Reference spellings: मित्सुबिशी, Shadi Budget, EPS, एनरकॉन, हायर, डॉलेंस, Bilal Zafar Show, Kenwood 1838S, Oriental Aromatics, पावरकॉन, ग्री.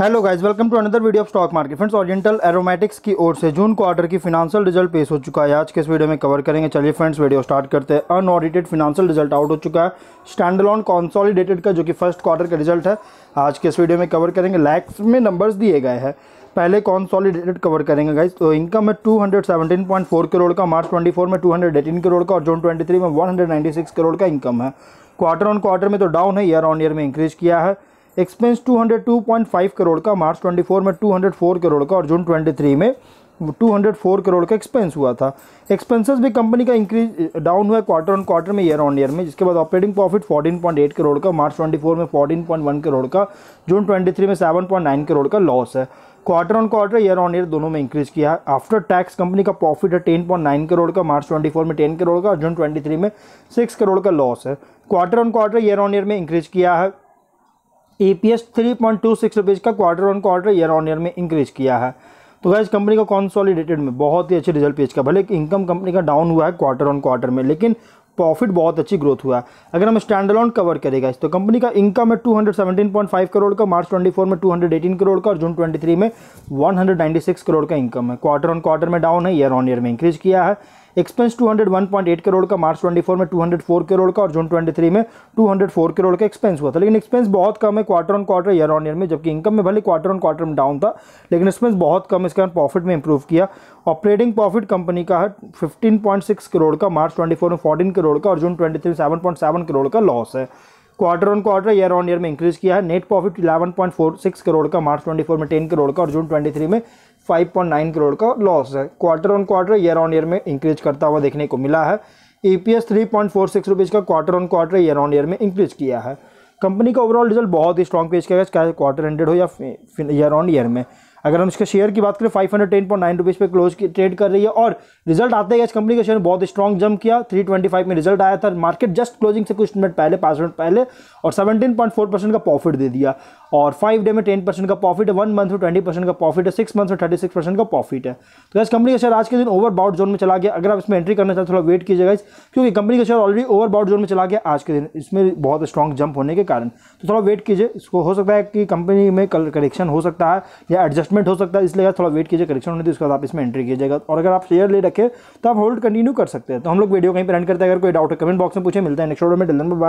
Hello guys, welcome to another video of stock market. Friends, oriental aromatics की ओर से June quarter की financial result पेश हो चुका है। आज के इस वीडियो में कवर करेंगे। चलिए फ्रेंड्स, वीडियो स्टार्ट करते हैं। अनऑडिटेड फिनांशियल रिजल्ट आउट हो चुका है स्टैंडअलोन कॉन्सोलिडेटेड का, जो कि फर्स्ट क्वार्टर का रिजल्ट है। आज के इस वीडियो में कवर करेंगे। लैक्स में नंबर्स दिए गए हैं, पहले कॉन्सोलिडेटेड कवर करेंगे गाइस। तो इनकम है 217.4 करोड़ का, मार्च 24 में 218 करोड़ का और जून 23 में 196 करोड़ का इनकम है। क्वार्टर ऑन क्वार्टर में तो डाउन है, ईयर ऑन ईयर में इंक्रीज किया है। एक्सपेंस 202.5 करोड़ का, मार्च 24 में 204 करोड़ का और जून 23 में 204 करोड़ का एक्सपेंस हुआ था। एक्सपेंसेस भी कंपनी का इंक्रीज डाउन हुआ है क्वार्टर ऑन क्वार्टर में, ईयर ऑन ईयर में। जिसके बाद ऑपरेटिंग प्रॉफिट 14.8 करोड़ का, मार्च 24 में 14.1 करोड़ का, जून 23 में 7.9 करोड़ का लॉस है। Quarter on quarter, year on year दोनों में इंक्रीज किया है। आफ्टर टैक्स कंपनी का प्रॉफिट है 10.9 करोड़ का, मार्च 24 में 10 करोड़ का और जून 23 में 6 करोड़ का लॉस है। Quarter on quarter, year on year में इंक्रीज किया है। EPS 3.26 रुपीज़ का quarter on quarter, year on year में इंक्रीज किया है। तो गाइस, कंपनी का कॉन्सोलिडेटेड में बहुत ही अच्छे रिजल्ट पेश का, भले इनकम कंपनी का डाउन हुआ है क्वार्टर ऑन क्वार्टर में, लेकिन प्रॉफिट बहुत अच्छी ग्रोथ हुआ है। अगर हम स्टैंडअलोन कवर करेगा तो कंपनी का इनकम है 217.5 करोड़ का, मार्च 24 में 218 करोड़ का और जून 23 में 196 करोड़ का इनकम है। क्वार्टर ऑन क्वार्टर में डाउन है, ईयर ऑन ईयर में इंक्रीज किया है। एक्सपेंस 201.8 करोड़ का, मार्च 24 में 204 करोड़ का और जून 23 में 204 करोड़ का एक्सपेंस हुआ था, लेकिन एक्सपेंस बहुत कम है quarter on quarter, year on year में। जबकि इनकम में भले क्वार्टर ऑन क्वार्टर में डाउन था, लेकिन एक्सपेंस बहुत कम, इसके कारण प्रॉफिट में इंप्रूव किया। ऑपरेटिंग प्रॉफिट कंपनी का है 15.6 करोड़ का, मार्च 24 में 14 करोड़ का और जून 23 में 7.7 करोड़ का लॉस है। Quarter on quarter, year on year में इंक्रीज किया है। नेट प्रॉफिट 11.46 करोड़ का, मार्च 24 में 10 करोड़ का और जून 23 में 5.9 करोड़ का लॉस है। Quarter on quarter, year on year में इंक्रीज करता हुआ देखने को मिला है। EPS 3.46 रुपीज़ का quarter on quarter, year on year में इंक्रीज किया है। कंपनी का ओवरऑल रिजल्ट बहुत ही स्ट्रॉन्ग पेश किया, चाहे क्वार्टर एंडेड हो या ईयर ऑन ईयर में। अगर हम इसके शेयर की बात करें, 510.9 रुपीज़ पे क्लोज की ट्रेड कर रही है और रिजल्ट आते ही इस कंपनी का शेयर बहुत स्ट्रॉन्ग जंप किया। 325 में रिजल्ट आया था, मार्केट जस्ट क्लोजिंग से कुछ मिनट पहले, 5 मिनट पहले, और 17.4% का प्रॉफिट दे दिया। और 5 डे में 10% का प्रॉफिट है, 1 मंथ में 20% का प्रॉफिट है, 6 मंथ में 36% का प्रॉफिट है। तो इस कंपनी का शेयर आज के दिन ओवरबॉट जोन में चला गया। अगर आप इसमें एंट्री करना चाहते थोड़ा वेट कीजिएगा, क्योंकि कंपनी का शेयर ऑलरेडी ओवरबॉट जोन में चला गया आज के दिन, इसमें बहुत स्ट्रॉन्ग जंप होने के कारण। तो थोड़ा वेट कीजिए, इसको हो सकता है कि कंपनी में कल करेक्शन हो सकता है या एडजस्टमेंट हो सकता है, इसलिए थोड़ा वेट कीजिए। करेक्शन होने तो उसके बाद आप इसमें एंट्री कीजिएगा। और अगर आप शेयर ले रखें तो आप होल्ड कंटिन्यू कर सकते हैं। तो हम लोग वीडियो कहीं पर एंड करते हैं। अगर कोई डाउट है कमेंट बॉक्स में पूछे। मिलता है नेक्स्ट वीडियो में।